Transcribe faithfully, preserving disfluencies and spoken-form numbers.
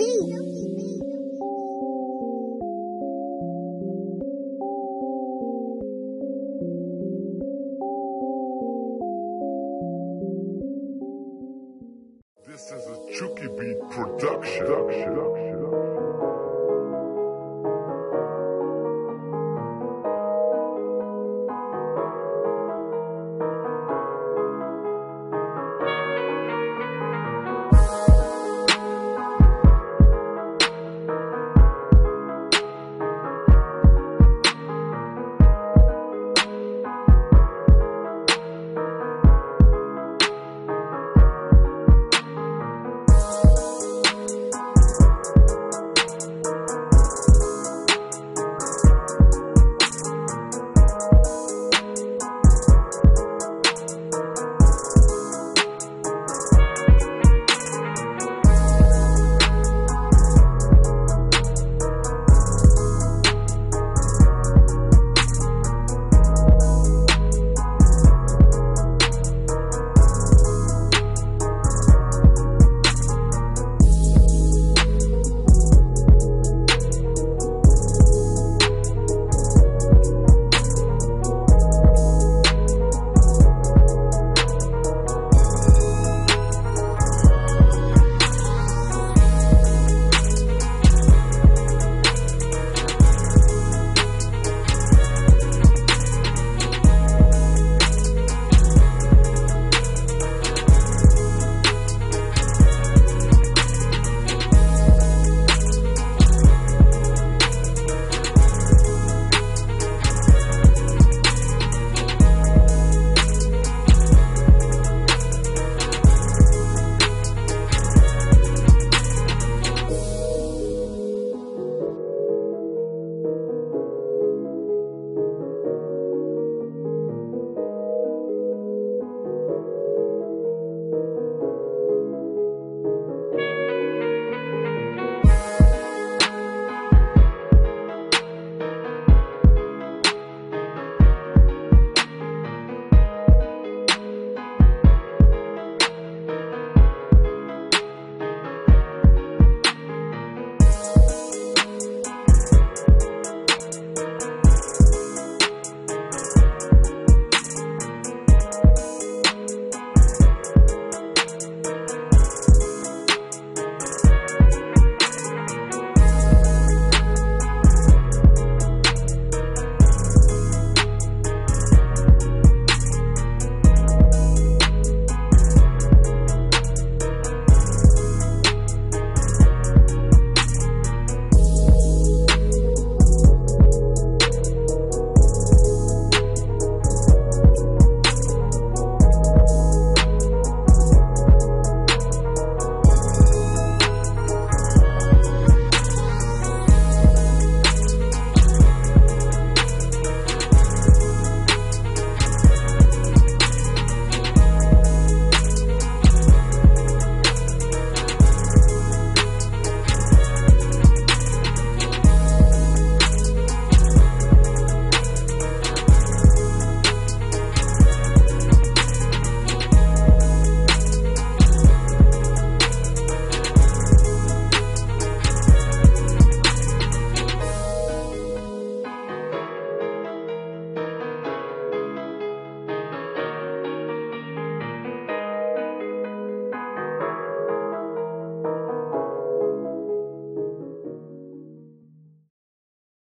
see.